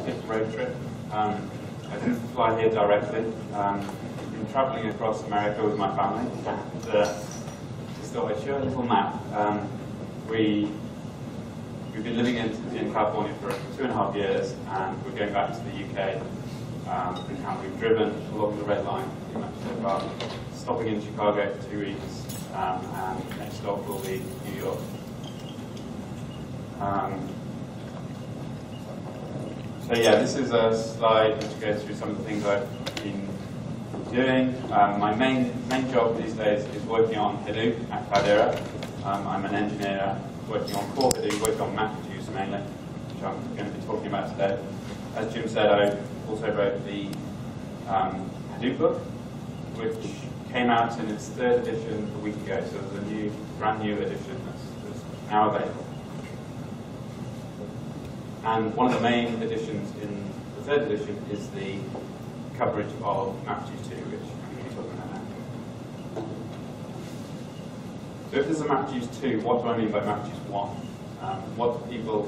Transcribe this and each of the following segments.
5-shift road trip. I didn't fly here directly. I've been traveling across America with my family, and just thought I'd show a little map. We've been living in California for 2.5 years, and we're going back to the UK. And we've driven along the red line pretty much so far, stopping in Chicago for 2 weeks, and next stop will be New York. So yeah, this is a slide which goes through some of the things I've been doing. My main job these days is working on Hadoop at Cloudera. I'm an engineer working on core Hadoop, working on MapReduce mainly, which I'm going to be talking about today. As Jim said, I also wrote the Hadoop book, which came out in its 3rd edition a week ago, so there's a brand new edition that's now available. And one of the main additions in the 3rd edition is the coverage of MapReduce 2, which I'm going to be talking about now. So if there's a MapReduce 2, what do I mean by MapReduce 1? What do people,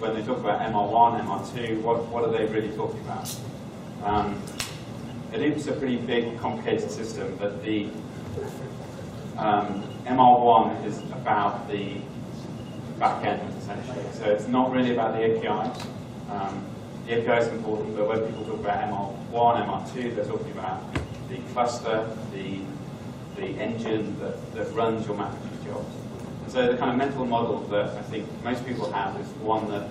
when they talk about MR1, MR2, what are they really talking about? Hadoop's a pretty big, complicated system, but the MR1 is about the back end, essentially. So it's not really about the API. The API is important, but when people talk about MR1, MR2, they're talking about the cluster, the engine that runs your MapReduce jobs. And so the kind of mental model that I think most people have is one that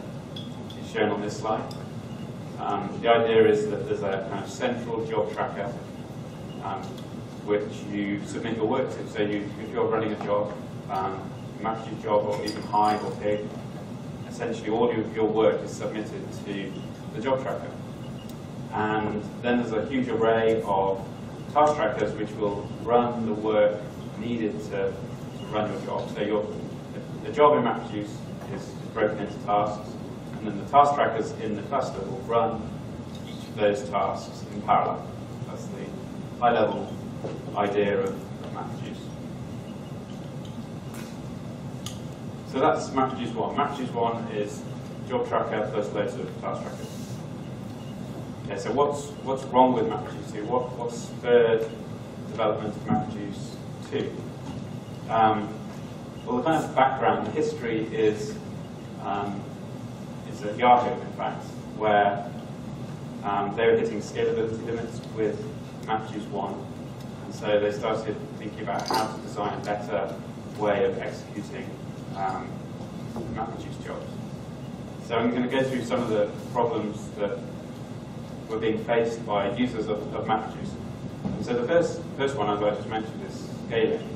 is shown on this slide. The idea is that there's a kind of central job tracker which you submit your work to. So if you're running a job, MapReduce job, or even Hive or Pig, essentially all of your work is submitted to the job tracker. And then there's a huge array of task trackers which will run the work needed to run your job. So the job in MapReduce is broken into tasks, and then the task trackers in the cluster will run each of those tasks in parallel. That's the high-level idea of MapReduce. So that's MapReduce 1. MapReduce 1 is job tracker plus loads of task trackers. Okay, so what's wrong with MapReduce 2? What spurred development of MapReduce 2? Well, the kind of background, the history is at Yahoo, in fact, where they were hitting scalability limits with MapReduce 1. And so they started thinking about how to design a better way of executing MapReduce jobs. So I'm going to go through some of the problems that were being faced by users of MapReduce. And so the first one, as I just mentioned, is scaling.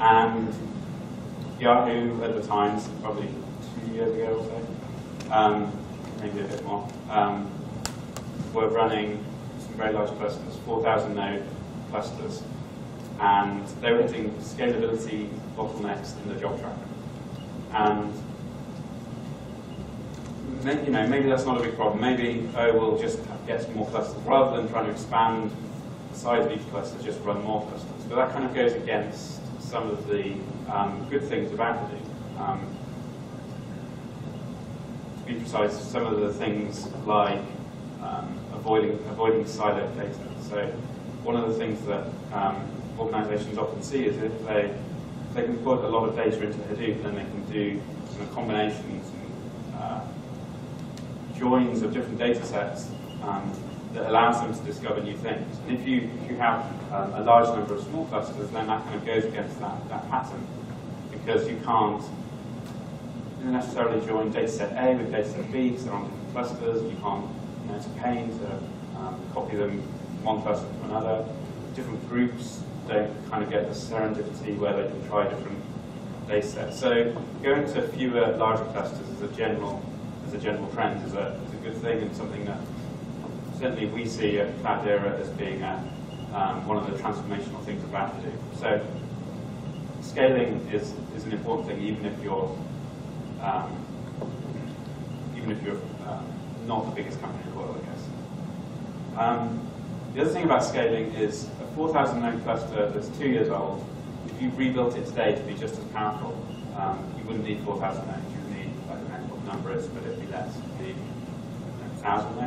And Yahoo at the time, probably 2 years ago or so, maybe a bit more, were running some very large clusters, 4,000 node clusters, and they were hitting scalability bottlenecks in the job tracker. And maybe that's not a big problem. Maybe, oh, we'll just get some more clusters. Rather than trying to expand the size of each cluster, just run more clusters. But that kind of goes against some of the good things about Hadoop. To be precise, some of the things like avoiding siloed data. So one of the things that organizations often see is if they can put a lot of data into Hadoop, then they can do sort of combinations and joins of different data sets that allows them to discover new things. And if you have a large number of small clusters, then that kind of goes against that pattern, because you can't necessarily join data set A with data set B, because they're on different clusters. You can't, it's a pain to copy them from one cluster to another. Different groups don't kind of get the serendipity where they can try different data sets. So going to fewer, larger clusters as a general trend is a good thing, and something that certainly we see at Cloudera as being one of the transformational things about Hadoop. So scaling is an important thing, even if you're not the biggest company in the world, I guess. The other thing about scaling is, 4,000 node cluster that's 2 years old, if you rebuilt it today to be just as powerful, you wouldn't need 4,000 nodes. You would need, I don't know what the number is, but it'd be less. It'd be 1,000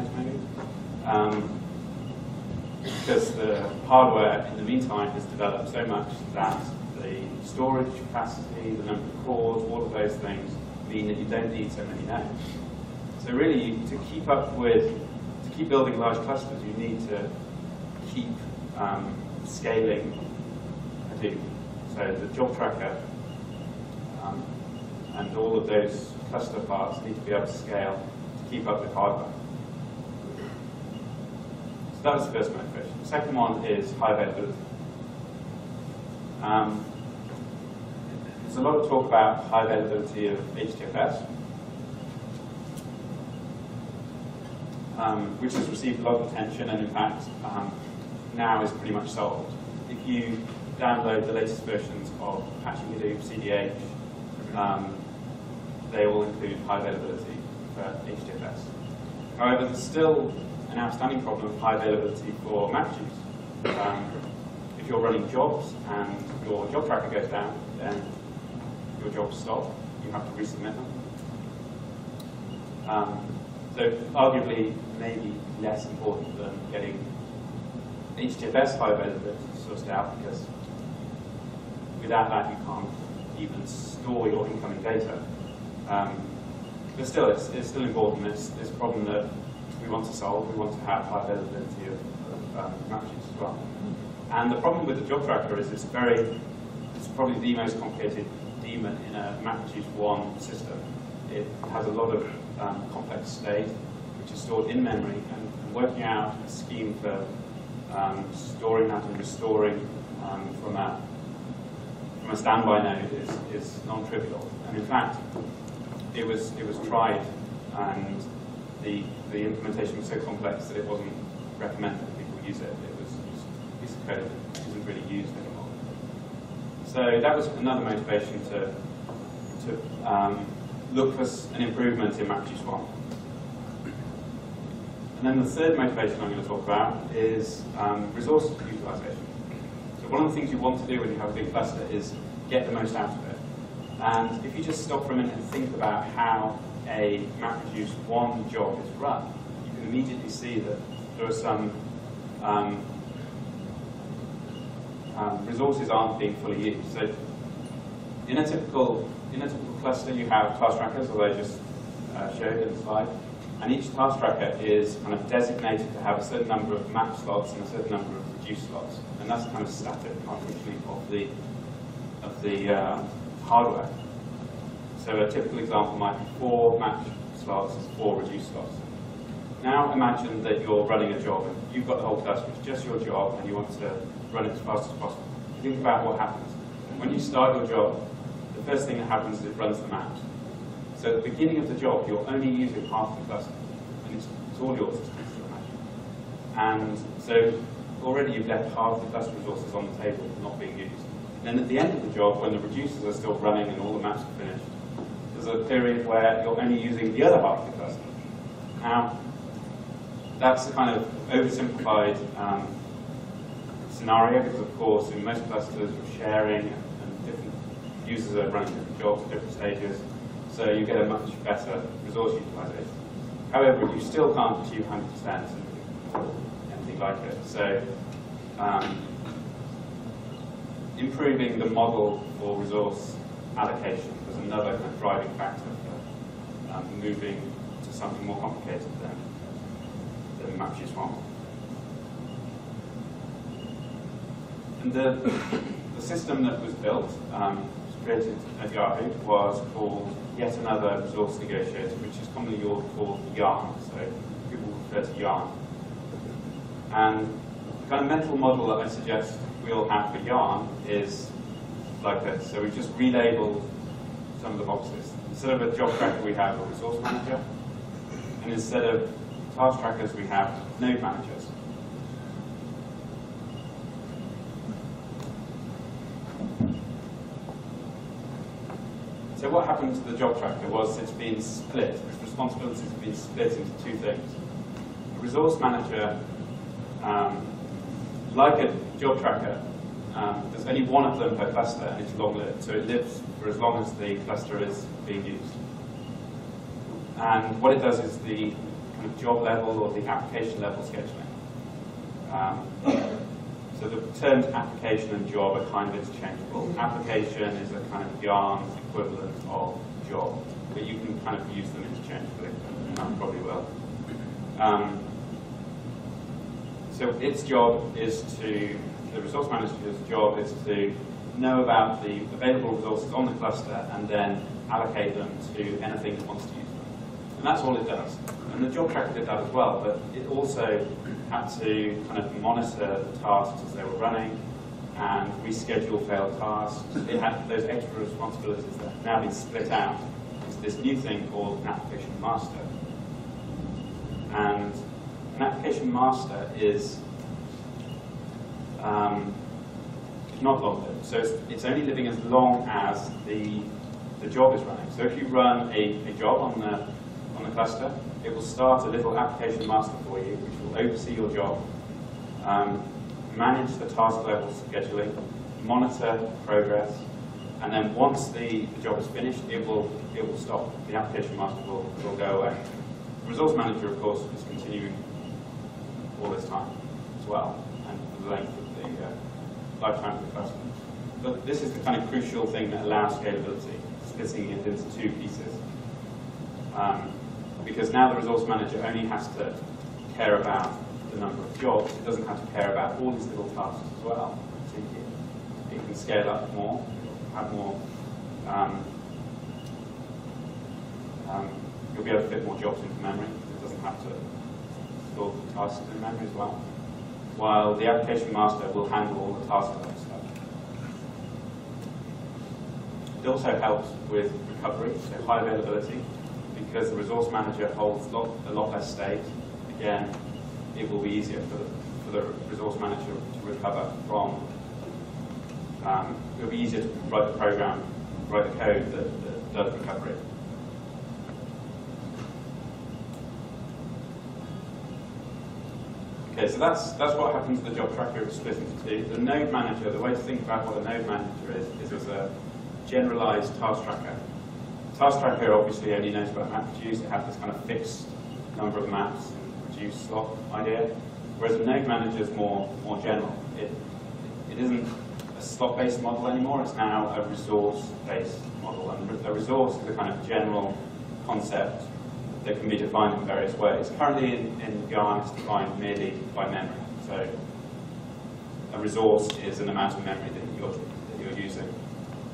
layers maybe. Because the hardware in the meantime has developed so much that the storage capacity, the number of cores, all of those things mean that you don't need so many nodes. So really, to keep building large clusters, you need to keep scaling Hadoop. So the job tracker and all of those cluster parts need to be able to scale to keep up with hardware. So that was the first motivation. The second one is high availability. There's a lot of talk about high availability of HDFS, which has received a lot of attention and in fact now is pretty much solved. If you download the latest versions of Apache Hadoop, CDH, they all include high availability for HDFS. However, there's still an outstanding problem of high availability for MapReduce. If you're running jobs and your job tracker goes down, then your jobs stop. You have to resubmit them. So arguably, maybe less important than getting HDFS high availability sourced out, because without that you can't even store your incoming data. But still, it's still important. It's a problem that we want to solve. We want to have high availability of matches as well. And the problem with the job tracker is it's probably the most complicated daemon in a MapReduce 1 system. It has a lot of complex state, which is stored in memory, and working out a scheme for storing that and restoring from a standby node is non-trivial. And in fact, it was tried, and the implementation was so complex that it wasn't recommended that people use it. It was just a piece of code that isn't really used anymore. So that was another motivation to look for an improvement in MapReduce 1. And then the third motivation I'm going to talk about is resource utilization. So one of the things you want to do when you have a big cluster is get the most out of it. And if you just stop for a minute and think about how a MapReduce 1 job is run, you can immediately see that there are some resources aren't being fully used. So in a typical cluster, you have task trackers, as I just showed in the slide, and each task tracker is kind of designated to have a certain number of map slots and a certain number of reduce slots, and that's kind of static functioning of the hardware. So a typical example might be 4 map slots, 4 reduce slots. Now imagine that you're running a job, and you've got the whole cluster, it's just your job, and you want to run it as fast as possible. Think about what happens. When you start your job, the first thing that happens is it runs the maps. So at the beginning of the job, you're only using half the cluster, and it's all yours, as you can imagine. And so already you've left half the cluster resources on the table not being used. And then at the end of the job, when the reducers are still running and all the maps are finished, there's a period where you're only using the other half of the cluster. Now, that's a kind of oversimplified scenario, because of course in most clusters we're sharing, and different users are running different jobs at different stages, so you get a much better resource utilization. However, you still can't achieve 100% and anything like it. So improving the model for resource allocation was another kind of driving factor for moving to something more complicated than MapReduce 1. And the system that was built, was created at Yahoo, was called Yet Another Resource Negotiator, which is commonly called YARN. So people refer to YARN. And the kind of mental model that I suggest we all have for YARN is like this. So we just relabeled some of the boxes. Instead of a job tracker, we have a resource manager. And instead of task trackers, we have node managers. So what happened to the job tracker was it's been split. Its responsibilities have been split into two things. A resource manager, like a job tracker, there's only one of them per cluster, and it's long-lived. So it lives for as long as the cluster is being used. And what it does is the kind of job level or the application level scheduling. So the terms application and job are kind of interchangeable. Application is a kind of yarn equivalent of job, but you can kind of use them interchangeably, and I probably will. So its job is to, the resource manager's job is to know about the available resources on the cluster and then allocate them to anything that wants to use them. And that's all it does. And the job tracker did that as well, but it also had to kind of monitor the tasks as they were running and reschedule failed tasks. It had those extra responsibilities that have now been split out into this new thing called an application master. And an application master is not long-lived, so it's only living as long as the job is running. So if you run a job on the cluster, it will start a little application master for you, which will oversee your job, manage the task level scheduling, monitor progress, and then once the job is finished, it will stop. The application master will go away. The resource manager, of course, is continuing all this time as well, and the length of the lifetime of the cluster. But this is the kind of crucial thing that allows scalability, splitting it into two pieces. Because now the resource manager only has to care about the number of jobs, it doesn't have to care about all these little tasks as well. It can scale up more, have more, you'll be able to fit more jobs into memory, it doesn't have to store the tasks in memory as well. While the application master will handle all the task level stuff. It also helps with recovery, so high availability. Because the resource manager holds a lot less state, again, it will be easier for the resource manager to recover from. It will be easier to write the program, write the code that does recovery. Okay, so that's what happens to the job tracker. It's split into two. The node manager, the way to think about what a node manager is as a generalized task tracker. Task tracker obviously only knows about map reduce, it has this kind of fixed number of maps and reduce slot idea. Whereas the node manager is more general. It isn't a slot-based model anymore, it's now a resource-based model. And a resource is a kind of general concept that can be defined in various ways. Currently in Yarn it's defined merely by memory. So a resource is an amount of memory that you're using.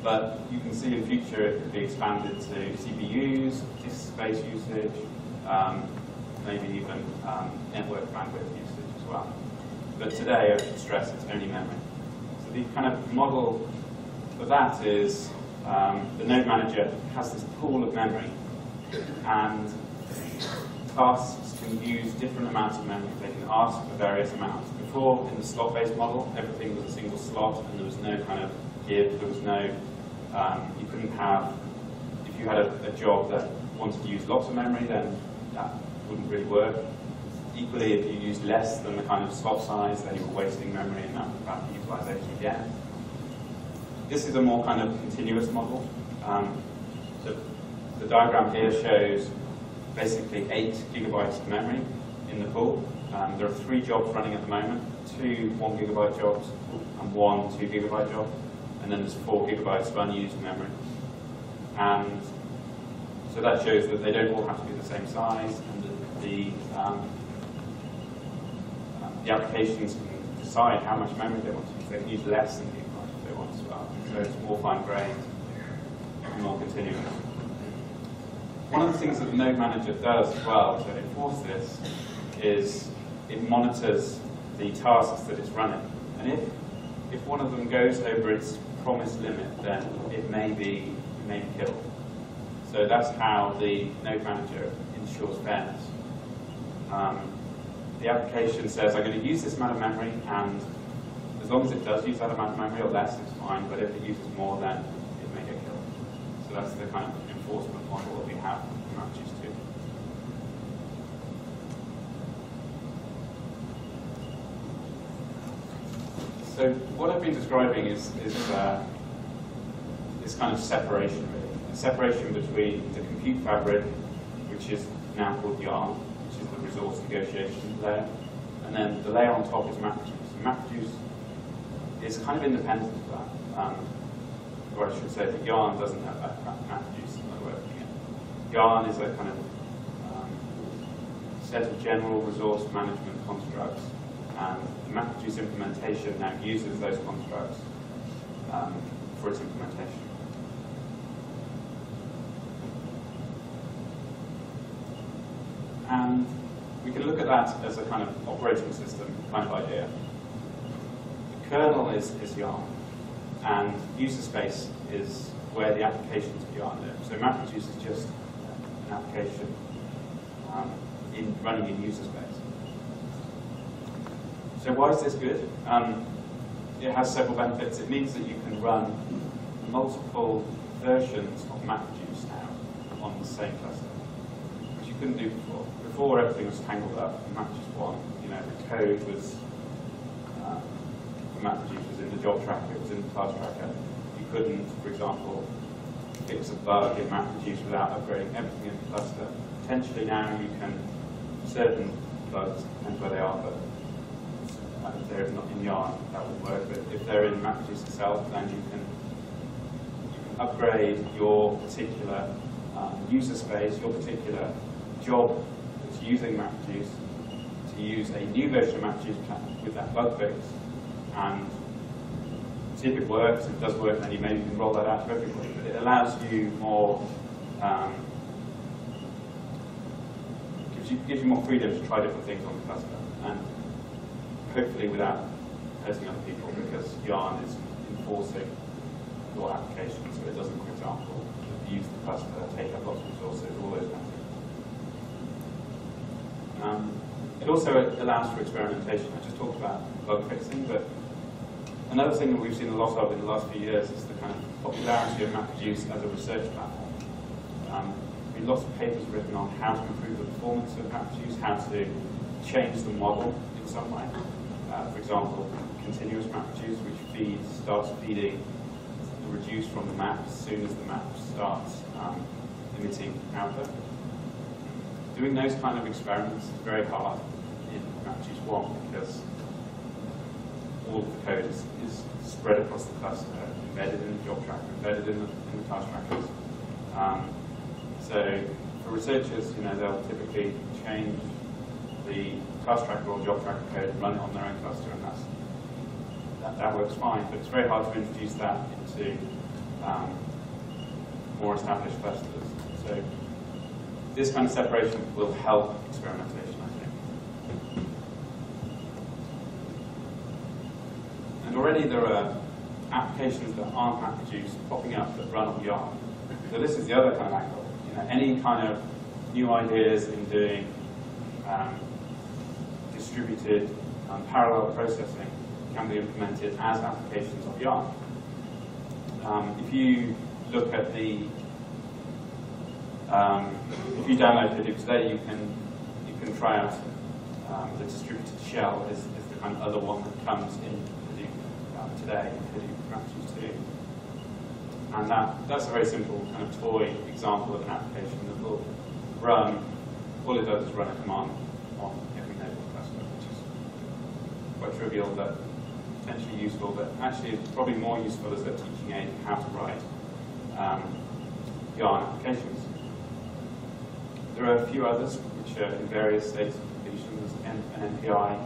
But you can see in future it could be expanded to CPUs, disk space usage, maybe even network bandwidth usage as well. But today, I should stress it's only memory. So the kind of model for that is the node manager has this pool of memory, and tasks can use different amounts of memory. They can ask for various amounts. Before, in the slot-based model, everything was a single slot, and there was no kind of give. There was no you couldn't have, if you had a job that wanted to use lots of memory, then that wouldn't really work. Equally, if you used less than the kind of slot size, then you were wasting memory and that would impact the utilization again. This is a more kind of continuous model. The diagram here shows basically 8 gigabytes of memory in the pool. There are 3 jobs running at the moment, 2 1-gigabyte jobs and 1 2-gigabyte job. And then there's 4 gigabytes of unused memory. And so that shows that they don't all have to be the same size, and that the applications can decide how much memory they want to use. They can use less than gigabytes if they want as well. So it's more fine-grained and more continuous. One of the things that the node manager does as well to enforce this is it monitors the tasks that it's running. And if one of them goes over its promised limit, then it may be killed. So that's how the node manager ensures fairness. The application says, I'm going to use this amount of memory, and as long as it does use that amount of memory or less, it's fine, but if it uses more, then it may get killed. So that's the kind of enforcement model that we have in MapReduce 2. So what I've been describing is this kind of separation, really. A separation between the compute fabric, which is now called Yarn, which is the resource negotiation layer. And then the layer on top is MapReduce. And MapReduce is kind of independent of that. Or I should say that Yarn doesn't have that MapReduce in my way of looking at it. Yarn is a kind of set of general resource management constructs, and the MapReduce implementation now uses those constructs for its implementation. And we can look at that as a kind of operating system kind of idea. The kernel is Yarn, and user space is where the applications of Yarn live. So MapReduce is just an application running in user space. So why is this good? It has several benefits. It means that you can run multiple versions of MapReduce now on the same cluster, which you couldn't do before. Before, everything was tangled up in MapReduce 1. You know, the code was, the MapReduce was in the job tracker, it was in the class tracker. You couldn't, for example, fix a bug in MapReduce without upgrading everything in the cluster. Potentially now you can, certain bugs, depends where they are, but if they're not in Yarn, that would work. But if they're in MapReduce itself, then you can upgrade your particular user space, your particular job that's using MapReduce, to use a new version of MapReduce with that bug fix, and see if it works. If it does work, then you maybe can roll that out to everybody. But it allows you more, gives you more freedom to try different things on the cluster, and hopefully without hurting other people, because Yarn is enforcing your application, so it doesn't, for example, abuse the cluster, take up lots of resources, all those kinds of things. It also allows for experimentation. I just talked about bug fixing, but another thing that we've seen a lot of in the last few years is the kind of popularity of MapReduce as a research platform. There's lots of papers written on how to improve the performance of MapReduce, how to change the model in some way. For example, continuous MapReduce, which starts feeding the reduce from the map as soon as the map starts emitting output. Doing those kind of experiments is very hard in MapReduce 1, because all of the code is spread across the cluster, embedded in the job tracker, embedded in the task trackers. So for researchers, you know, they'll typically change the class tracker or job tracker code and run it on their own cluster, and that works fine. But it's very hard to introduce that into more established clusters. So this kind of separation will help experimentation, I think. And already there are applications that aren't MapReduce popping up that run on Yarn. So this is the other kind of angle. Any kind of new ideas in doing distributed parallel processing can be implemented as applications of Yarn. If you look at the, if you download Hadoop today, you can try out the distributed shell is the kind of other one that comes in Hadoop today, Hadoop MapReduce 2. And that's a very simple kind of toy example of an application that will run, all it does is run a command on every node of the cluster, which is quite trivial but potentially useful, but actually it's probably more useful as a teaching aid how to write Yarn applications. There are a few others which are in various states of completion. There's an NPI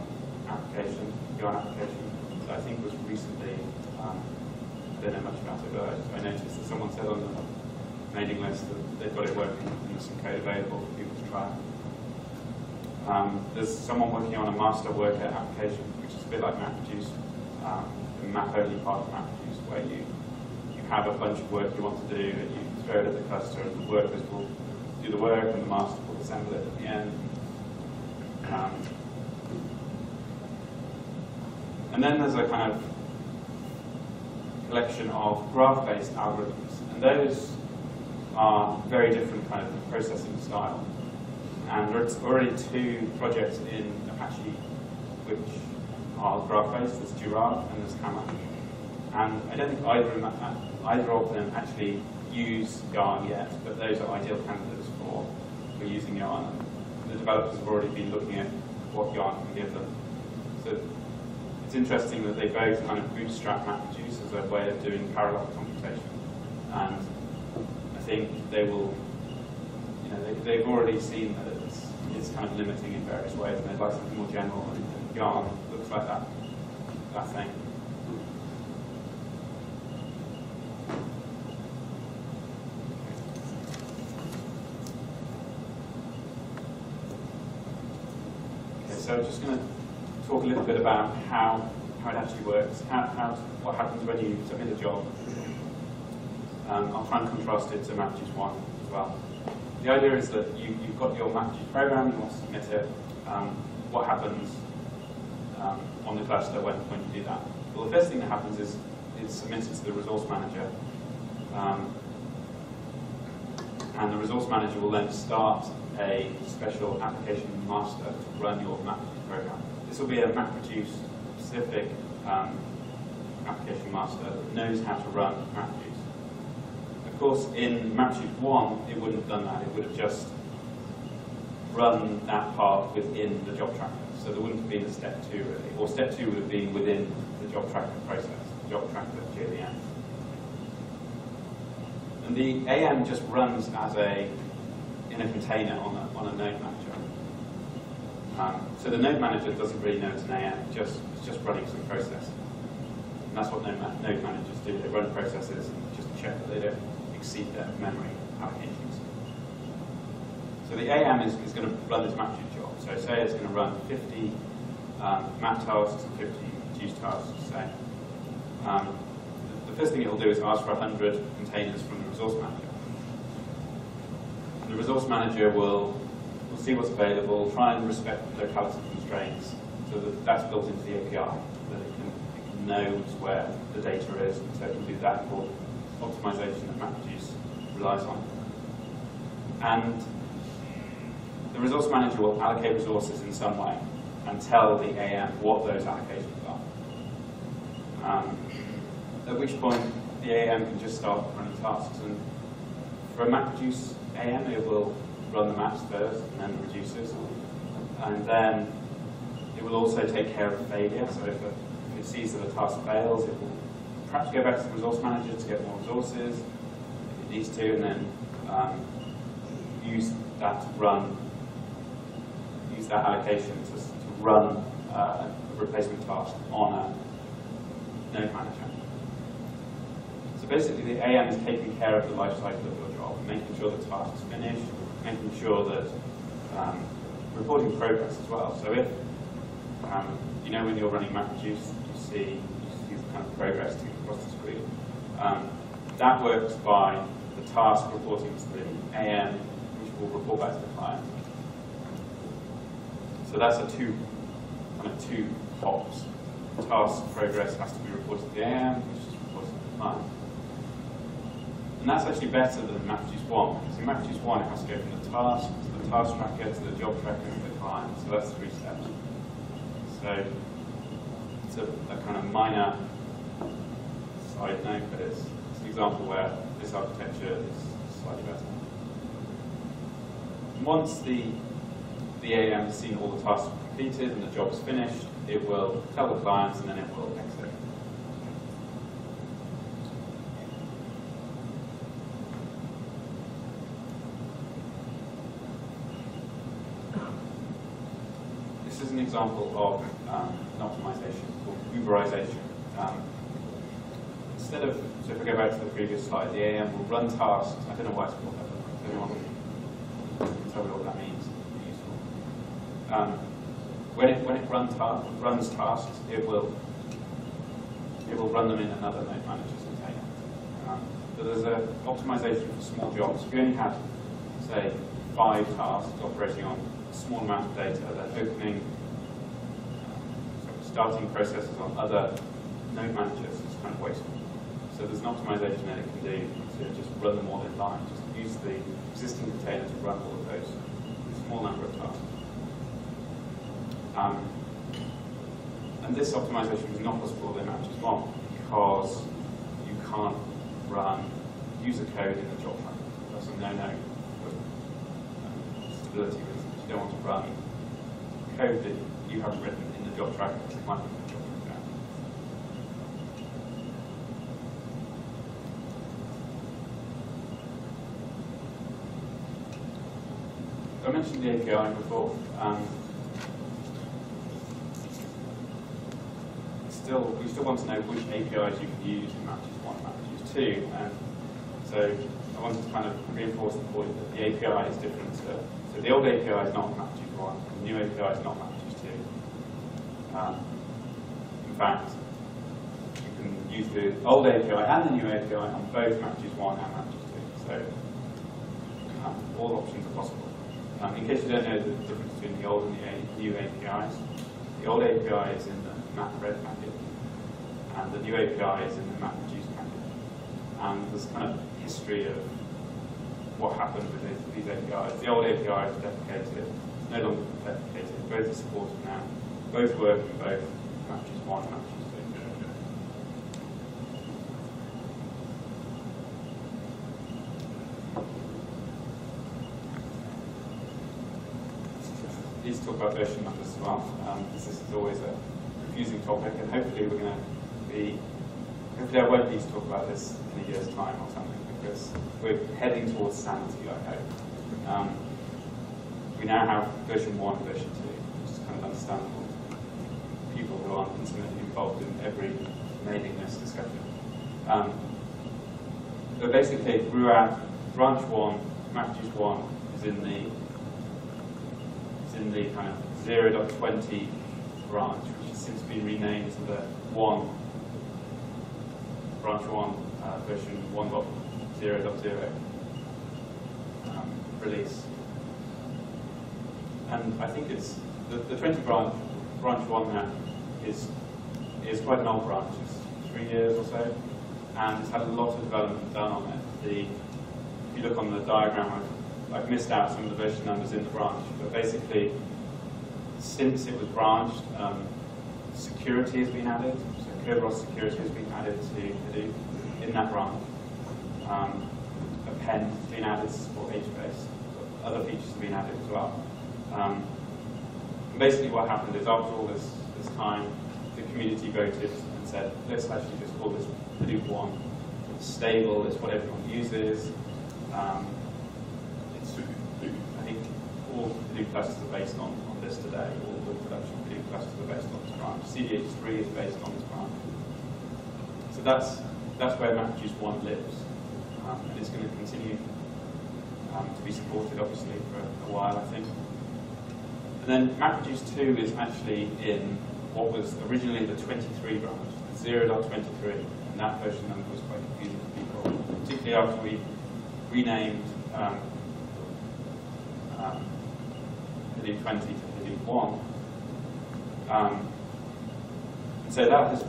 application, Yarn application, that I think was recently I don't know much about it, but I noticed that someone said on the mailing list that they've got it working and there's some code available for people to try. There's someone working on a master worker application, which is a bit like MapReduce, the map-only part of MapReduce, where you have a bunch of work you want to do and you throw it at the cluster and the workers will do the work and the master will assemble it at the end. And then there's a kind of collection of graph-based algorithms, and those are very different kind of processing style. And there's already two projects in Apache which are graph-based. There's Giraffe and there's Hammer, and I don't think either of them actually use Yarn yet, but those are ideal candidates for using Yarn. The the developers have already been looking at what yarn can give them. So it's interesting that they both kind of bootstrap MapReduce as a way of doing parallel computation. And I think they will, you know, they've already seen that it's kind of limiting in various ways, and they'd like something more general, and yarn looks like that thing. So I'm just going to talk a little bit about how it actually works, what happens when you submit a job. I'll try and contrast it to MapReduce 1 as well. The idea is that you've got your MapReduce program, you want to submit it. What happens on the cluster when you do that? Well, the first thing that happens is it's submitted to the resource manager. And the resource manager will then start a special application master to run your MapReduce program. This will be a MapReduce specific application master that knows how to run MapReduce. Of course, in MapReduce 1, it wouldn't have done that. It would have just run that part within the job tracker. So there wouldn't have been a step 2, really. Or step 2 would have been within the job tracker process, the job tracker GLEM. And the AM just runs as in a container on a node manager. So the node manager doesn't really know it's an AM, it's just running some process. And that's what node managers do, they run processes and just check that they don't exceed their memory allocations. So the AM is going to run this MapReduce job. So say it's going to run 50 map tasks and 50 reduce tasks, say. The first thing it will do is ask for 100 containers from the resource manager. The resource manager will see what's available, try and respect locality constraints, so that that's built into the API, that it can know where the data is, and so it can do that for optimization that MapReduce relies on. And the resource manager will allocate resources in some way and tell the AM what those allocations are. At which point the AM can just start running tasks, and for a MapReduce AM, it will run the maps first and then the reducers, and then it will also take care of failure. So if it sees that a task fails, it will perhaps go back to the resource manager to get more resources if it needs to, and then use that allocation to run a replacement task on a node manager. So basically, the AM is taking care of the life cycle of your job, making sure the task is finished, making sure that reporting progress as well. So if you know when you're running MapReduce, you see the kind of progress across the screen. That works by the task reporting to the AM, which will report back to the client. So that's a two hops. Task progress has to be reported to the AM, which is reported to the client. And that's actually better than MapReduce 1, because in MapReduce 1 it has to go from the task to the task tracker to the job tracker to the client, so that's 3 steps. So it's a kind of minor side note, but it's an example where this architecture is slightly better. Once the AM has seen all the tasks completed and the job's finished, it will tell the clients and then it will exit. This is an example of an optimization called Uberization. So if I go back to the previous slide, the AM will run tasks. I don't know why it's called that, but anyone can tell me what that means. Useful. When it runs tasks, it will run them in another node manager's container. But there's an optimization for small jobs. If you only have, say, 5 tasks operating on small amount of data, they're opening, starting processes on other node managers is kind of wasteful. So there's an optimization that it can do to just run them all in line, just use the existing container to run all of those, a small number of tasks. And this optimization is not possible with MapReduce 1 because you can't run user code in a job tracker. That's a no-no for stability reasons. you don't want to write code that you haven't written in the job track because it might be in the job track. I mentioned the API before. We still want to know which APIs you can use in Matches 1 and Matches 2. So I wanted to kind of reinforce the point that the API is different. So the old API is not Matches 1, the new API is not Matches 2. In fact, you can use the old API and the new API on both Matches 1 and Matches 2. So all options are possible. In case you don't know the difference between the old and the new APIs, the old API is in the MapRed packet, and the new API is in the MapReduce packet. And there's kind of history of what happened with these APIs. The old API is deprecated, no longer deprecated, both are supported now, both work in both Matches 1 and Matches 2. Let's talk about version numbers as well. This is always a confusing topic, and hopefully we're going to be, hopefully I won't need to talk about this in a year's time or something, because we're heading towards sanity, I hope. We now have version 1 and version 2, which is kind of understandable to people who aren't intimately involved in every mailing list discussion. But basically, Ruad, branch 1, MapReduce 1 is in the kind of 0.20 branch, which has since been renamed to the 1, branch 1, version 1.0.0 release. And I think it's the 20 branch 1 now is quite an old branch, it's 3 years or so, and it's had a lot of development done on it. If you look on the diagram, I've missed out some of the version numbers in the branch, but basically, since it was branched, security has been added. So Kerberos security has been added to Hadoop in that branch. Append has been added to support HBase. Other features have been added as well. Basically what happened is after all this time, the community voted and said, let's actually just call this Hadoop 1. It's stable, it's what everyone uses. I think all Hadoop clusters are based on this today. All the production Hadoop clusters are based on this branch. CDH3 is based on this branch. So that's where MapReduce 1 lives. And it's going to continue to be supported, obviously, for a while, I think. And then MapReduce 2 is actually in what was originally the 23 branch, 0.23, and that version number was quite confusing for people, particularly after we renamed Hadoop 20 to Hadoop 1. And so that has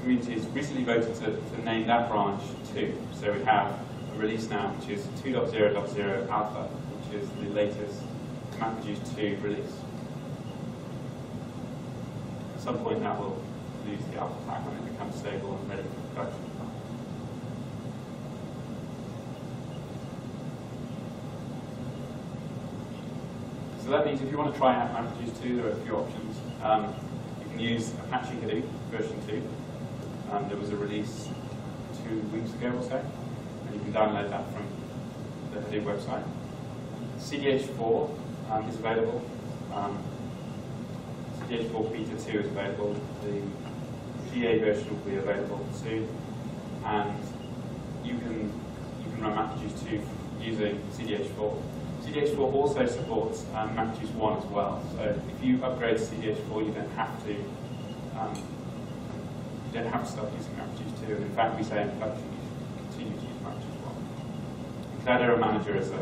community has recently voted to name that branch 2. So we have a release now which is 2.0.0 alpha, which is the latest MapReduce 2 release. At some point that will lose the alpha tag when it becomes stable and ready for production. So that means if you want to try out MapReduce 2, there are a few options. You can use Apache Hadoop version 2. There was a release 2 weeks ago or so, and you can download that from the Hadoop website. CDH4 is available. CDH4 Beta 2 is available. The GA version will be available soon, and you can run MapReduce 2 using CDH4. CDH4 also supports MapReduce 1 as well. So if you upgrade to CDH4, you don't have to. You don't have to stop using MapReduce 2, and in fact we say in production you should continue to use MapReduce 1. And Cloudera Manager is a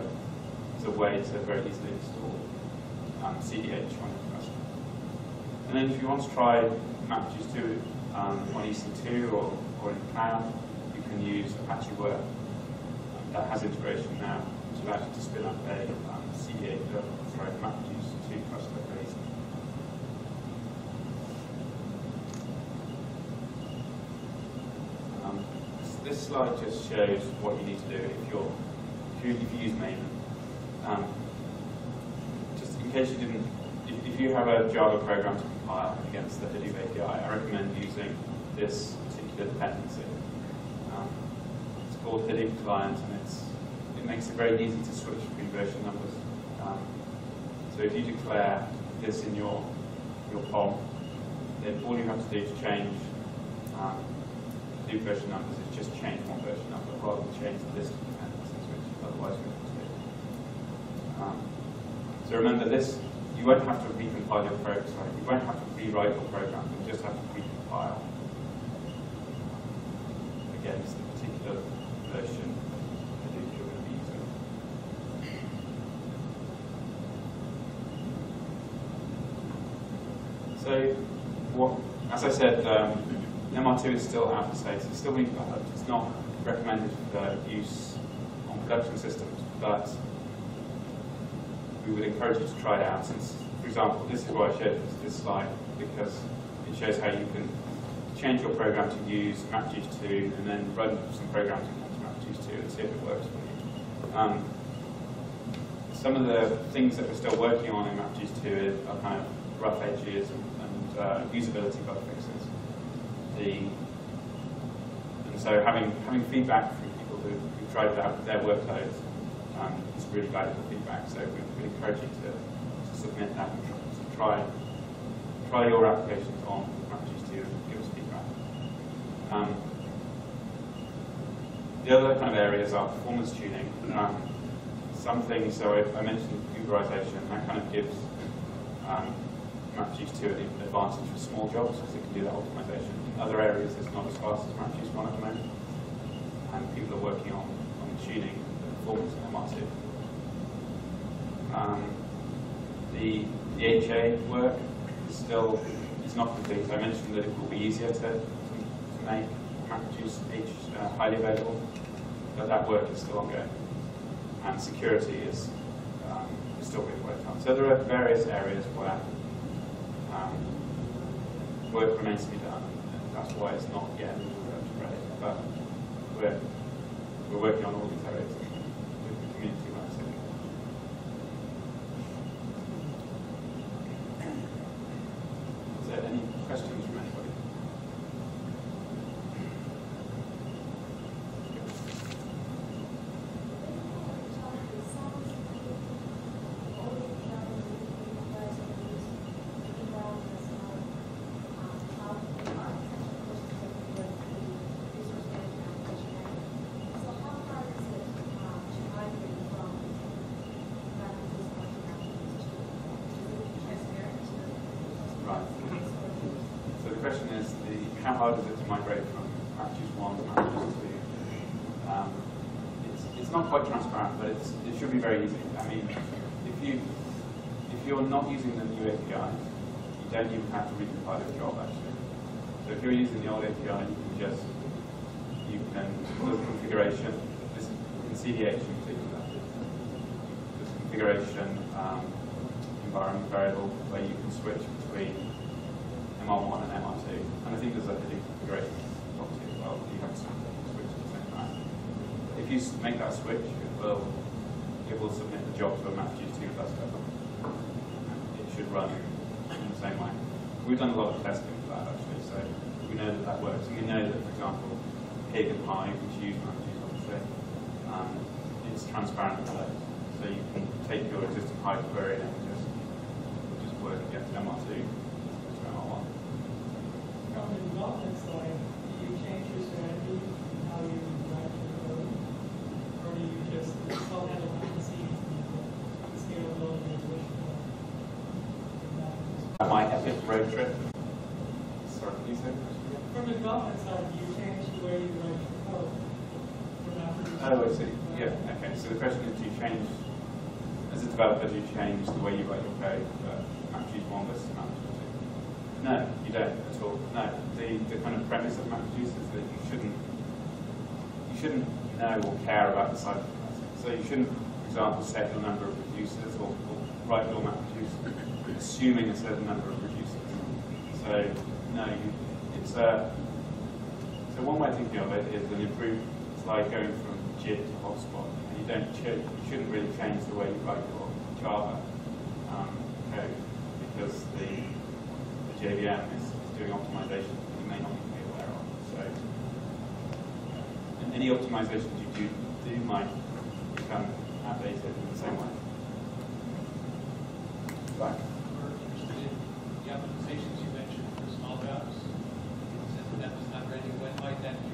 way to very easily install CDH on your cluster. And then if you want to try MapReduce 2 on EC2 or in cloud, you can use Apache Work. That has integration now, which allows you to spin up a MapReduce 2 cluster very easily. This slide just shows what you need to do if you use Maven. Just in in case you didn't, if you have a Java program to compile against the Hadoop API, I recommend using this particular dependency. It's called Hadoop Client, and it makes it very easy to switch between version numbers. So if you declare this in your POM, then all you have to do to change Hadoop version numbers is just change one version number rather than change the list of dependencies, which otherwise we have to do. So remember this, you won't have to recompile your program, you won't have to rewrite your program, you just have to recompile against the particular version that you're going to be using. So, as I said, MR2 is still alpha state, it's still being developed. It's not recommended for use on production systems, but we would encourage you to try it out, since, for example, this is why I showed this slide, because it shows how you can change your program to use MapReduce 2 and then run some programs against MapReduce 2 and see if it works for you. Some of the things that we're still working on in MapReduce 2 are kind of rough edges and usability bug fixes. And so having feedback from people who tried it out with their workloads is really valuable feedback. So we encourage you to submit that and try your applications on MapReduce 2 and give us feedback. The other kind of areas are performance tuning. Some things, so I mentioned Uberization, that kind of gives MapReduce 2 an advantage for small jobs because it can do that optimization. In other areas, it's not as fast as MapReduce 1 at the moment, and people are working on tuning the performance of MR2. The HA work is still not complete. I mentioned that it will be easier to make MapReduce H highly available, but that work is still ongoing, and security is still being worked on. So there are various areas where work remains to be done, and that's why it's not yet ready. But we're working on all these areas with the community. Is there any questions from anybody? How hard is it to migrate from MapReduce 1 to MapReduce 2? It's not quite transparent, but it should be very easy. I mean, if you're not using the new API, you don't even have to recompile your job, actually. So if you're using the old API, you can do the configuration. This is in CDH in particular. This configuration environment variable where you can switch between MR1 and MR2. And I think there's a configuration property as well that you have to switch at the same time. If you make that switch, it will submit the job to a MapReduce 2 cluster. It should run in the same way. We've done a lot of testing for that actually, so we know that that works. And we know that, for example, Pig and Hive, which use MapReduce obviously, it's transparent for those. So you can take your existing Hive query and just work against MR2. On the development side, do you change your strategy in how you write your code? Or do you just self-handle the scenes and scale a little bit of wish? My epic road trip. Sorry, can you say that? From the development side, do you change the way you write your code? Oh, I see. Yeah, okay. So the question is, do you change, as a developer, do you change the way you write your code for MapReduce 1 versus MapReduce 2? No, you don't. No, the kind of premise of MapReduce is that you shouldn't know or care about the size of the class. So you shouldn't, for example, set your number of reducers or write your MapReduce assuming a certain number of reducers. So no, so one way of thinking of it is an improvement. It's like going from JIT to hotspot, and you shouldn't really change the way you write your Java. ago because the JVM is doing optimizations that you may not even be aware of. So and any optimizations you do might become outdated in the same way. Back. We're interested in the optimizations you mentioned for small valves. Since that was not ready, when might that be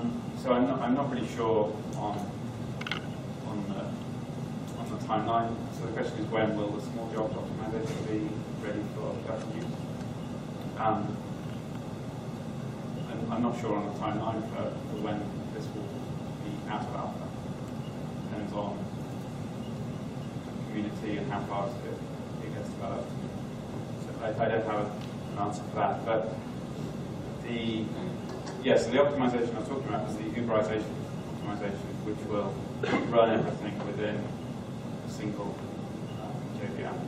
ready? So I'm not really sure on the timeline. So the question is, when will the small jobs optimization be ready for production use? I'm not sure on the timeline for when this will be out of alpha. It depends on the community and how fast it gets developed. So I don't have an answer for that. But the yes, so the optimization I was talking about was the uberization optimization, which will run everything within a single JVM.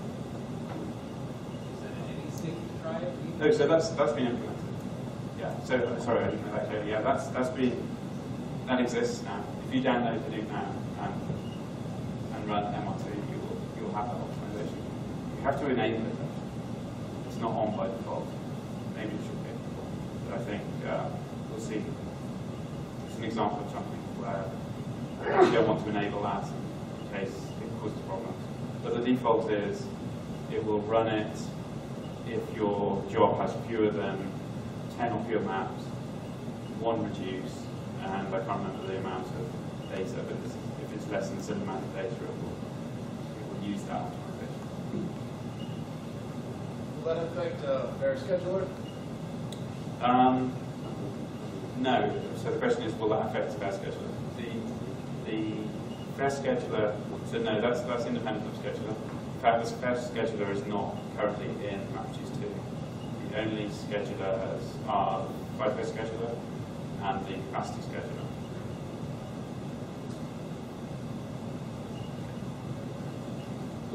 Is that an any-stick drive? No, so that's been implemented. Yeah. So sorry, I didn't know that clearly. Yeah, that exists now. If you download Hadoop now and run MR2, you'll have that optimization. You have to enable it. It's not on by default. Maybe it should be on by default, but I think we'll see. It's an example of something where you don't want to enable that in case it causes problems. But the default is it will run it if your job has fewer than 10 or fewer maps, one reduce, and I can't remember the amount of data, but if it's less than a certain amount of data, it will use that optimization. Will that affect Bear Scheduler? No. So the question is, will that affect Bear Scheduler? The Bear Scheduler, so no, that's independent of Scheduler. In fact, the Bear Scheduler is not currently in MapReduce 2. The only schedulers are the Firebase Scheduler and the Capacity Scheduler.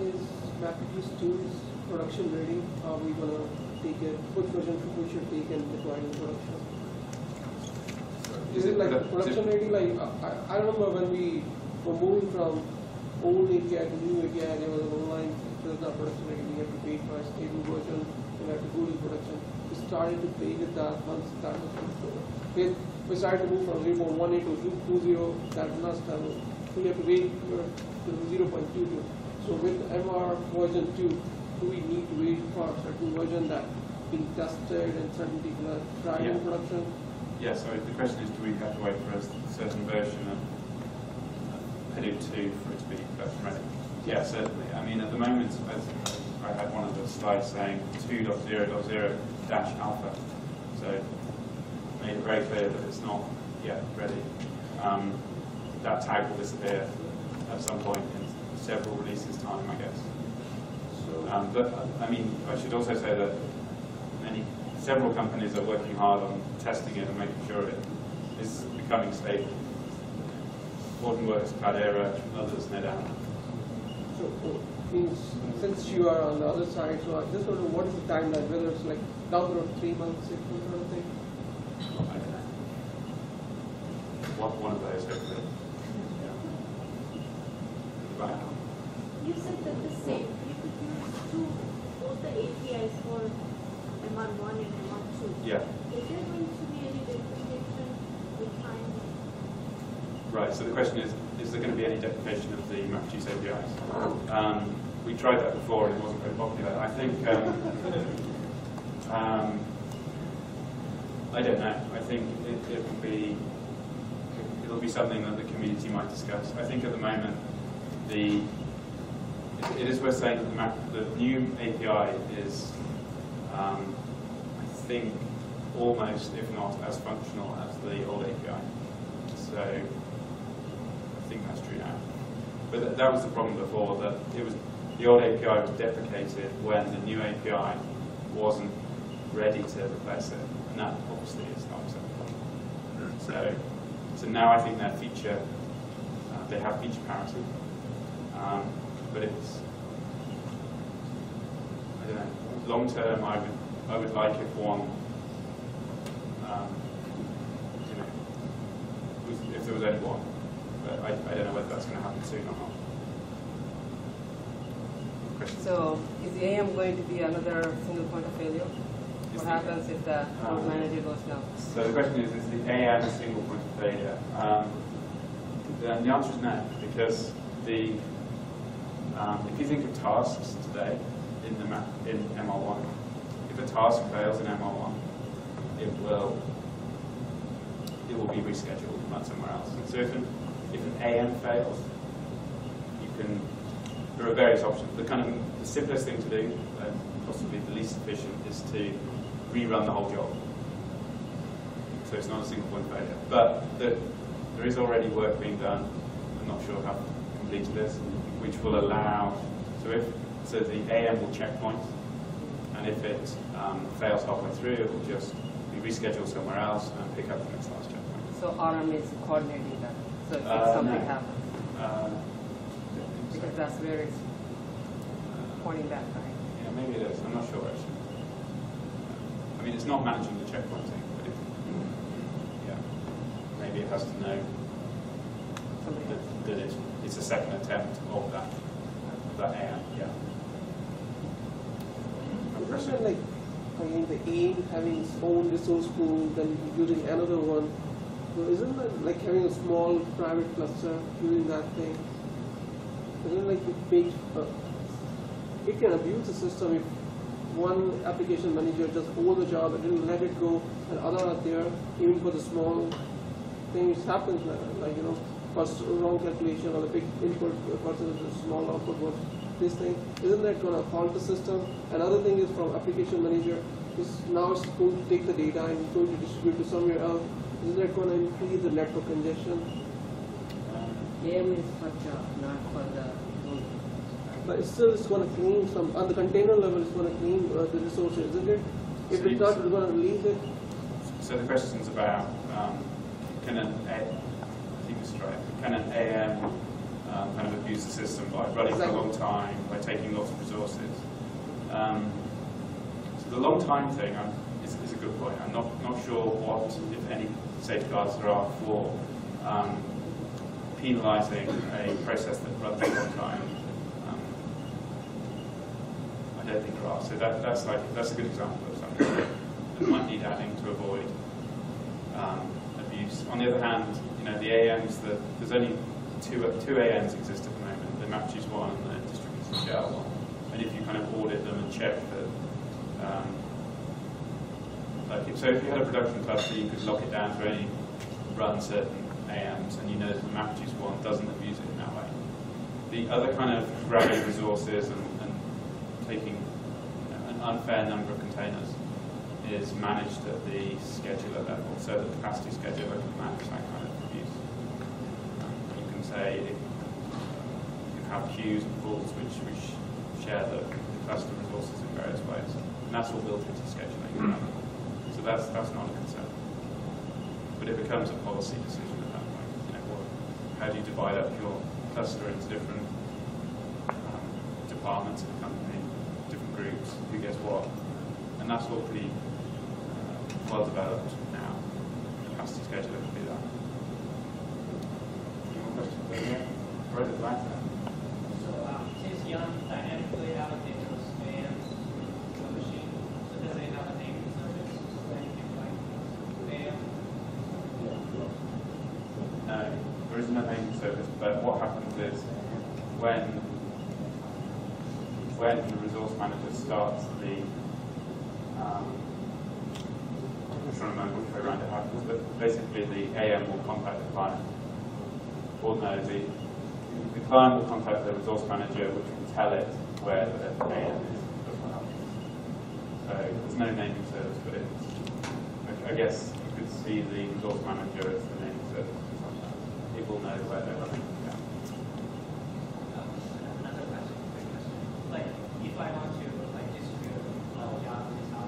Is MapReduce 2's production ready? Are we going to take it? Which version we should take and deploy in production? Is it like production ready? Like I remember when we were moving from old API to new API, there was an online. It was not production ready. We had to wait for a stable version. We had to go to production. We started to play with that once that was over. We started to move from 0.18 to 2.0. That was not stable. We had to wait to 0.22. So with MR version 2, do we need to wait for a certain version that being tested and certain people are trying in production? Yeah, so the question is, do we have to wait for a certain version of Hadoop 2 for it to be production ready? Yeah, certainly. I mean, at the moment, as I had one of the slides saying 2.0.0-alpha. So made it very clear that it's not yet ready. That tag will disappear at some point in several releases' time, I guess. So, but I mean, I should also say that several companies are working hard on testing it and making sure it is becoming stable. Hortonworks, Cloudera, others, no doubt. So, since you are on the other side, so I just wonder what is the timeline, whether it's like down the road 3 months, 6 months or something? I don't know. One of those, hopefully. Yeah. Right. You said that the same, you could use both the APIs for MR1 and MR2. Yeah. Is there going to be any deprecation with time? Right, so the question is there going to be any deprecation of the MapReduce APIs? We tried that before and it wasn't very popular. I think, I don't know. I think it'll be something that the community might discuss. I think at the moment, it is worth saying that the new API is I think almost, if not as functional as the old API. So I think that's true now. But that was the problem before, that it was the old API was deprecated when the new API wasn't ready to replace it, and that obviously is not acceptable. So now I think that feature they have feature parity, but it's I don't know. Long term, I would like if one, you know, if there was only one, but I don't know whether that's going to happen soon or not. So is the AM going to be another single point of failure? What happens if the road manager goes down? So the question is the AM a single point of failure? And the answer is no, because the if you think of tasks today in the in ML1, if a task fails in ML1, it will be rescheduled and run somewhere else. And so if an AM fails, there are various options. The simplest thing to do, and possibly the least efficient, is to rerun the whole job. So it's not a single point failure. But there is already work being done. I'm not sure how to complete this, which will allow. So the AM will checkpoint, and if it fails halfway through, it will just be rescheduled somewhere else and pick up the next last checkpoint. So RM is coordinating that. So if something happens. Because that's where it's pointing that time. Yeah, maybe it is. I'm not sure actually. I mean, it's not managing the checkpointing, but maybe it has to know that it's a second attempt of that AM. Yeah. Isn't it like, I mean, the AM having its own resource pool, then using another one? So isn't it like having a small private cluster using that thing? Like it can abuse the system if one application manager just holds the job and didn't let it go, and others are there, even for the small things happens, like, you know, first wrong calculation or the big input versus the small output was this thing. Isn't that going to halt the system? Another thing is from application manager, now it's going to take the data and it's going to distribute to somewhere else. Isn't that going to increase the network congestion? AM is for job, not for the road. But still, it's going to claim some, on the container level, it's going to claim the resources, isn't it? If it's not, we're going to release it. So the question is about can an AM kind of abuse the system by running for a long time, by taking lots of resources? So the long time thing is a good point. I'm not sure what, if any, safeguards there are for penalizing a process that runs a long time. I don't think there are. So that's a good example of something that might need adding to avoid abuse. On the other hand, the AMs, there's only two AMs exist at the moment. The map choose one and the distributed shell one. And if you kind of audit them and check that, if you had a production cluster, you could lock it down to only run certain AMs, and you know that the MapReduce one doesn't abuse it in that way. The other kind of grabbing resources and taking an unfair number of containers is managed at the scheduler level, so the capacity scheduler can manage that kind of abuse. You can say you have queues and pools which share the cluster resources in various ways, and that's all built into scheduling. So that's not a concern, but it becomes a policy decision. How do you divide up your cluster into different departments of the company, different groups, who gets what? And that's all pretty well developed now. Capacity scheduler can do that. Any more questions over here? Right at the back there. So, since Jan dynamically allocated those AMs to the machine, so does it have a name in service? So anything like AM? No. There isn't a naming service, but what happens is when the resource manager starts the I'm trying to remember which way around it happens, but basically the AM will contact the client. Or no, the client will contact the resource manager, which will tell it where the AM is. So there's no naming service, but I guess you could see the resource manager as the naming service. People know where they're running. Yeah. Another question. Like, if I want to distribute my job, how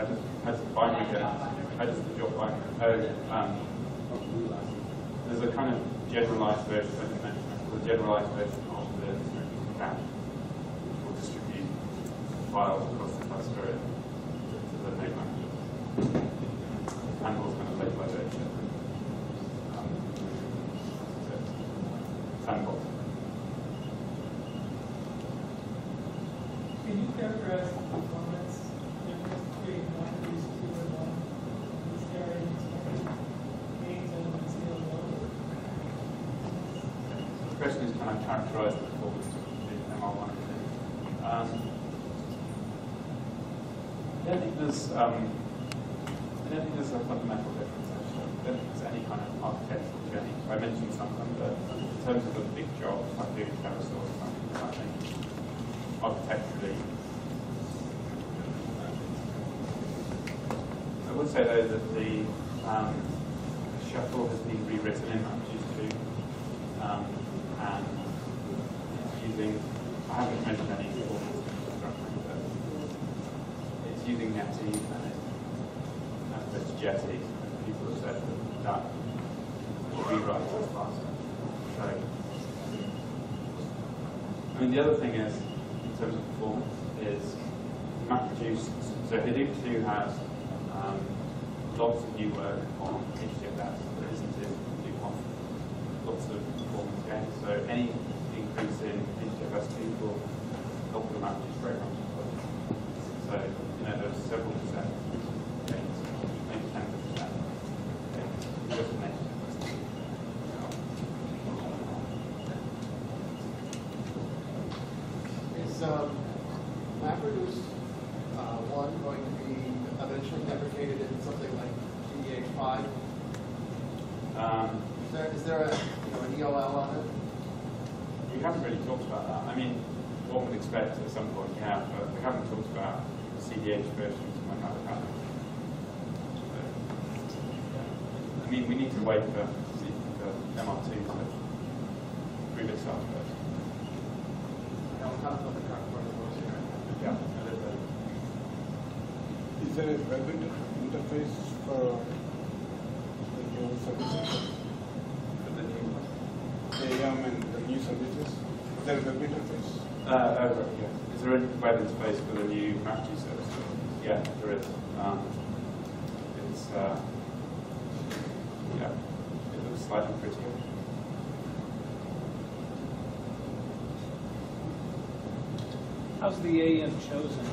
does the binary? How does the binary get? How does the job binary? There's a kind of generalized version. I didn't mention it. There's a generalized version of the distributed cache, which will distribute files across the cluster to the node manager. Handles kind of led by the sandbox. The question is, can I characterize the performance of the MR1? I don't think there's a fundamental difference, actually. I don't think there's any kind of architectural journey. I mentioned something, but in terms of the big job, I'm doing Terrasaur, I think architecturally. I would say, though, that the shuttle has been rewritten in MapReduce 2, and it's using, I haven't mentioned any formal structure, but it's using Netty, and it that's Jetty, and people have said that that rewrite is faster. So, I mean, the other thing is, in terms of performance, is MapReduce. So Hadoop 2 has lots of new work on HDFS that isn't in Hadoop 1. Lots of performance gains. So any increase in HDFS 2 will help the MapReduce program. So, you know, there's several percent. MapReduce 1 going to be eventually deprecated in something like GDH5? Is there a, you know, an EOL on it? We haven't really talked about that. I mean, one would expect at some point we have, but we haven't talked about CDH versions and what other happens. So, yeah. I mean, we need to wait for MR2 to prove itself first. Yeah. Is there a web interface for the new services? For the new AAM and the new services? Is there a web interface? Yeah. Is there a web interface for the new MapReduce service? Yeah, there is. Yeah, it looks slightly prettier. How's the AEM chosen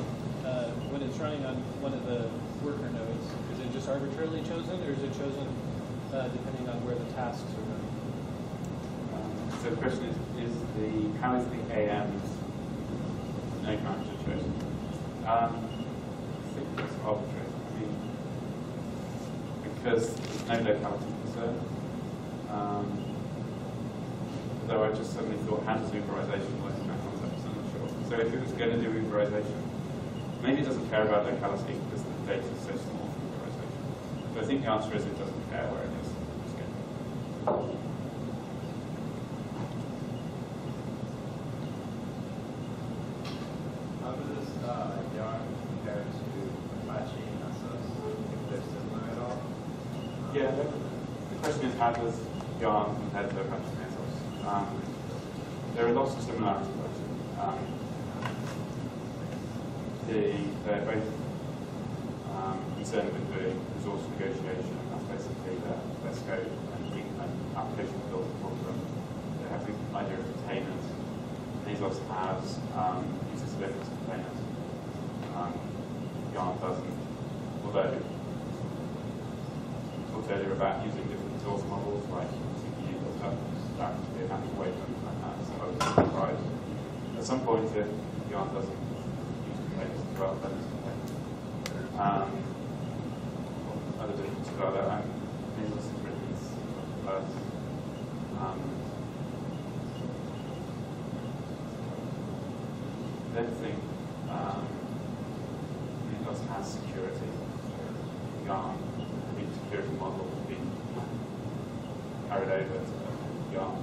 when it's running on one of the worker nodes? Is it just arbitrarily chosen, or is it chosen depending on where the tasks are running? So the question is how is the AEM's node manager chosen? I think it's arbitrary. I mean, because there's no locality concern. Although I just suddenly thought, how does uberization work? So if it was going to do uberization, maybe it doesn't care about locality because the data is so small for uberization. So I think the answer is it doesn't care where it is. How does this APR compare to Apache and Nessus, if they're similar at all? Yeah, the question is how does Yarn compare to Apache and Nessus? There are lots of similarities. They're both concerned with the resource negotiation. That's basically their scope and application build problem. They have the idea of containers. Mesos has uses delivery containers. Yarn doesn't. Although we talked earlier about using different resource models like CPU or stuff, that could be a handy way to implement that. So I was surprised. At some point, if Yarn doesn't. Other differences are that Mesos is written as I don't think Mesos has security. So Yarn, the new security model has been carried over to Yarn.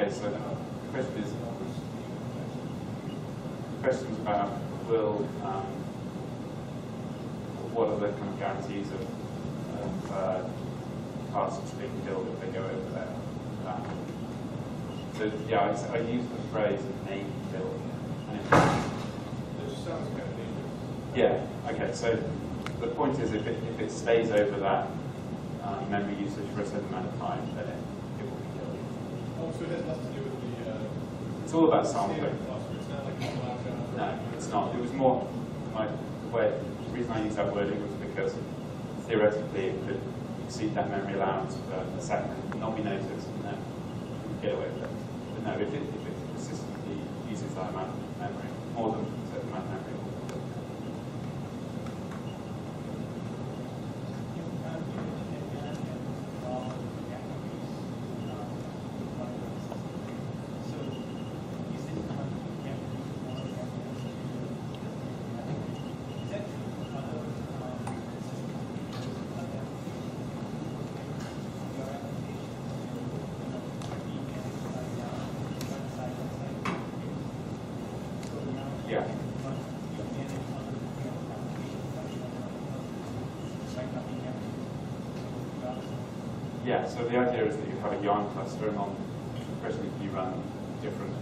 Okay, so the question is, questions about what are the kind of guarantees of parcels being billed if they go over there. So yeah, I use the phrase name bill. That just sounds kind of dangerous. Yeah. Okay. So the point is, if it stays over that memory usage for a certain amount of time, then it will be billed. Oh, so it has nothing to do with the. It's all about sampling. It's not like a no, it's not. It was more the reason I used that wording was because theoretically it could exceed that memory allowance for a second, not be noticed, and then get away with it. But no, if it consistently uses that amount of memory, more than a certain amount of memory. Yeah, so the idea is that you have a yarn cluster, and on especially if you run different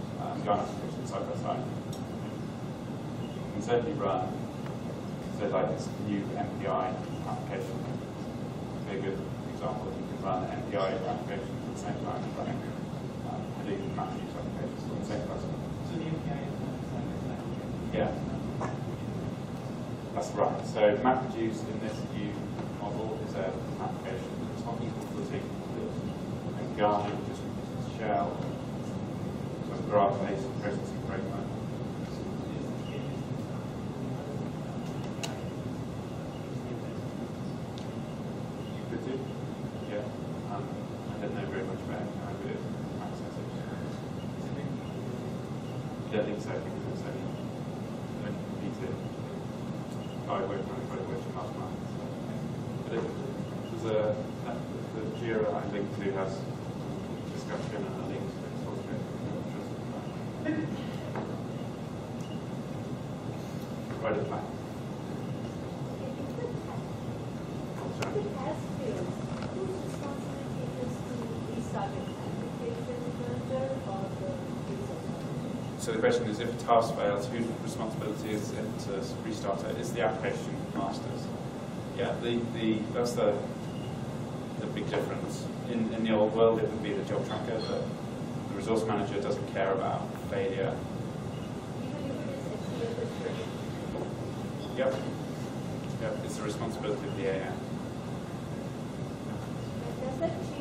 yarn applications side by side. You can certainly run, so like this new MPI application would be a good example. You can run MPI applications at the same time as running Hadoop match use applications on the same cluster. So the MPI is not the same. Yeah. That's right. So MapReduce in this new model is an application that's not equal to the and Garmin just uses shell, some graph-based processing framework. You could do? Yeah. I don't know very much about it. I would access it. Yeah, I think so, because it's only competed by working last month. But it was a Jira, I think, who has discussion and a link to the source code. Right at the back. Could you ask whose responsibility is to restart an application manager or the resource manager? So the question is, if a task fails, whose responsibility is it to restart it? Is the application master's? Yeah, that's the big difference. In the old world, it would be the job tracker, but the resource manager doesn't care about failure. Yep. Yep, it's the responsibility of the AM. Does that change the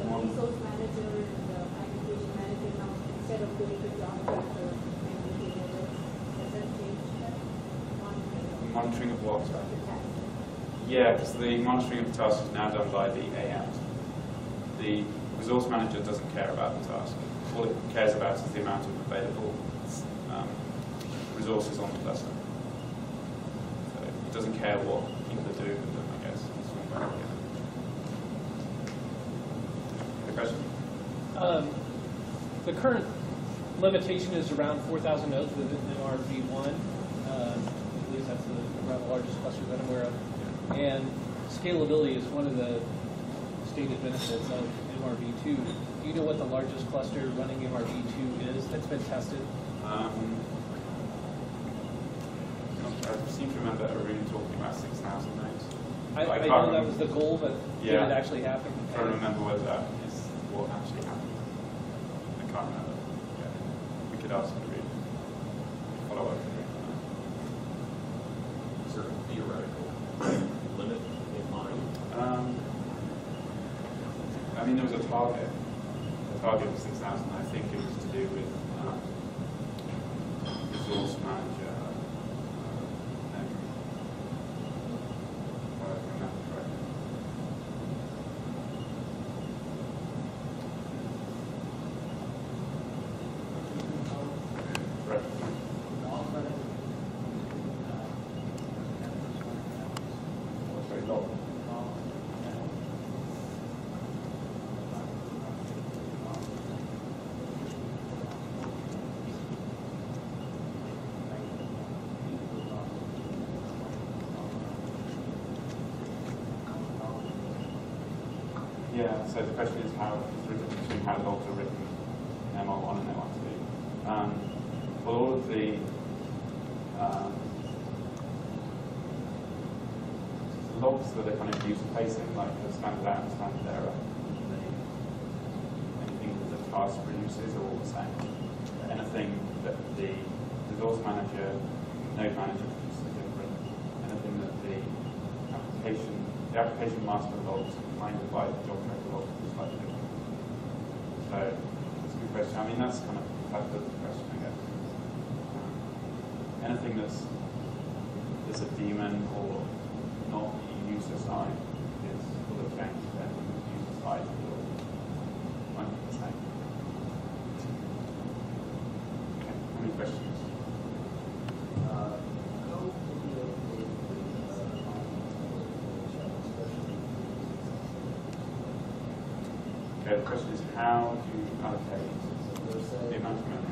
resource manager and the application manager now instead of doing the job tracker and the failure? Does that change that? Monitoring of what? Yeah, because the monitoring of the task is now done by the AM. The resource manager doesn't care about the task. All it cares about is the amount of available resources on the cluster. So it doesn't care what people are doing with them, I guess. Any questions? The current limitation is around 4,000 nodes within MRV1. At least that's around the largest cluster that I'm aware of. And scalability is one of the stated benefits of MRV2. Do you know what the largest cluster running MRV2 is that's been tested? I seem to remember Arun talking about 6,000 nodes. I know that was the goal, but yeah, did it actually happen? I don't remember whether that is what actually happened. I can't remember. Yeah. We could ask Arun. Follow up. Is there a theoretical limit in mind? I mean, there was a target. The target was 6,000. I think it was to do with resource manager. No. I think that's correct. So the question is how logs are written in ML1 and ML2. Well, all of the logs that are kind of user-facing, like the standard out and standard error, anything that the task produces are all the same. Anything that the resource manager, node manager produces are different. Anything that the application master logs minded by the job tracker logs is slightly different. So that's a good question. I mean, that's kind of the question, I guess. Anything that's a daemon or not the user side is full of change, and the user side might be the same. Okay, any questions? Okay, the question is how do you allocate the amount of memory?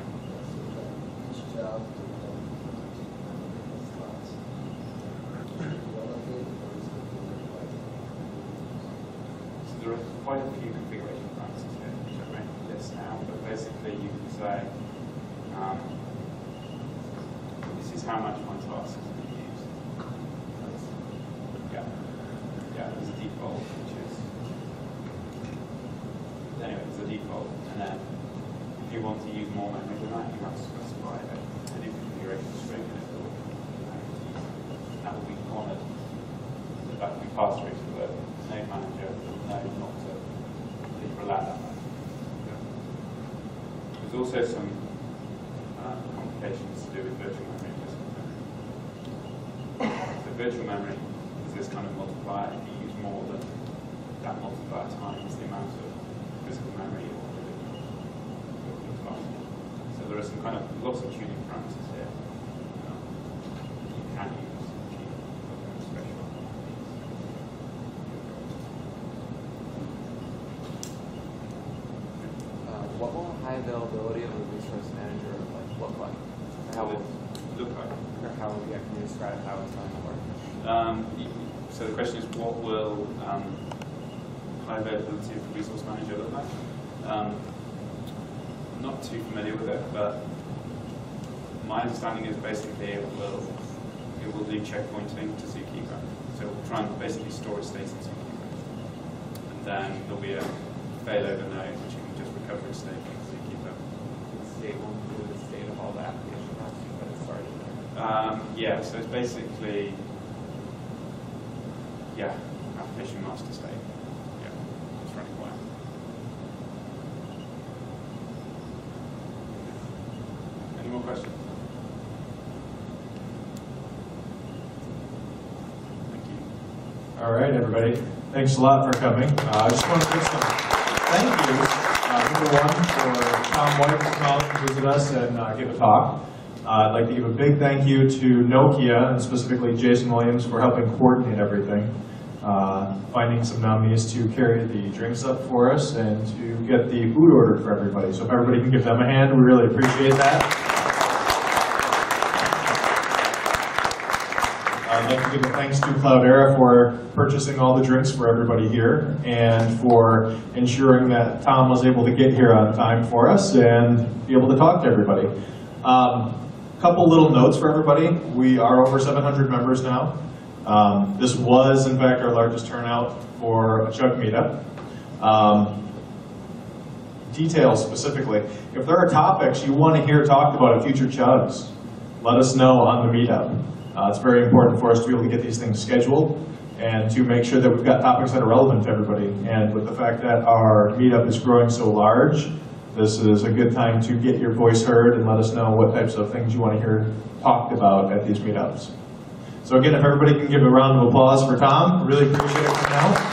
Quite a few configuration parameters here, which I ran through this now, but basically you can say this is how much my task is being used. Yeah, there's a default, which is, anyway, it's a default, and then if you want to use more memory than that, you have to specify a new configuration string, and it will, that will be honored, that will be passed through to the node manager. Not to overlap that much. Yeah. There's also some complications to do with virtual memory and physical memory. So virtual memory is this kind of multiplier. If you use more than that multiplier times the amount of physical memory or the class. So there are some kind of lots of tuning parameters here. You can use. What will high availability of the resource manager look like? How will we actually describe how it's going to work? So the question is, what will high availability of the resource manager look like? I'm not too familiar with it, but my understanding is basically it will do checkpointing to zookeeper. So it will try and basically store its state in zookeeper, and then there'll be a failover node which you can just recover its state from zookeeper. It won't include the state of all the application processes that it started there. Yeah, so it's basically, yeah, application master state. Yeah, it's running wild. Any more questions? Thank you. All right, everybody. Thanks a lot for coming. I just want to put some thank you, number one, for Tom White for coming to visit us and give a talk. I'd like to give a big thank you to Nokia, and specifically Jason Williams, for helping coordinate everything, finding some nominees to carry the drinks up for us and to get the food ordered for everybody. So if everybody can give them a hand, we really appreciate that. I'd like to give a thanks to Cloudera for purchasing all the drinks for everybody here and for ensuring that Tom was able to get here on time for us and be able to talk to everybody. Couple little notes for everybody. We are over 700 members now. This was, in fact, our largest turnout for a Chug meetup. Details specifically. If there are topics you want to hear talked about at future Chugs, let us know on the meetup. It's very important for us to be able to get these things scheduled and to make sure that we've got topics that are relevant to everybody. And with the fact that our meetup is growing so large, this is a good time to get your voice heard and let us know what types of things you want to hear talked about at these meetups. So again, if everybody can give a round of applause for Tom, really appreciate it for now.